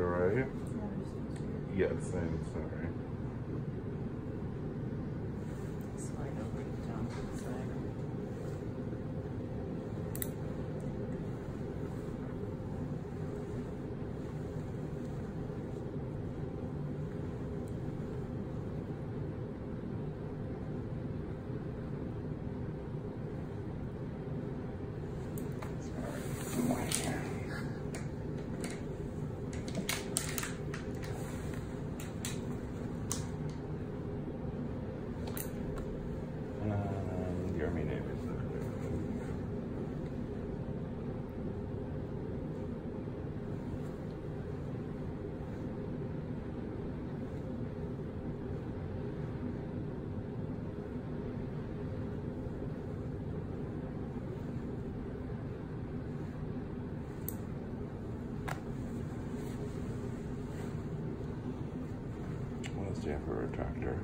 You alright? Yes, I'm sorry. Slide over down to the for a retractor.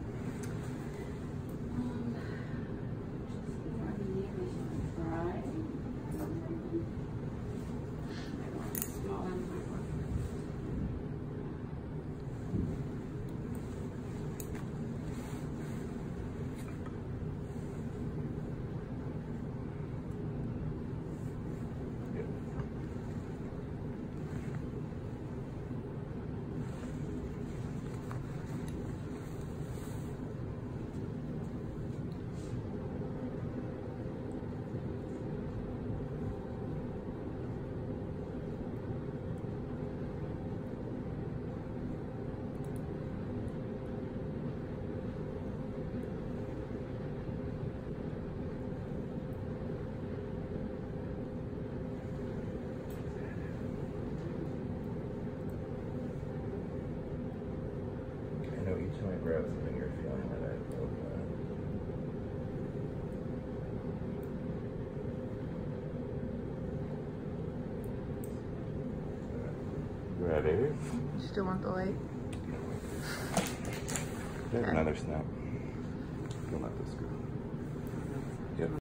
Grab something you're feeling that I feel bad. Ready? You still want the light? There's another snap. Don't let this go.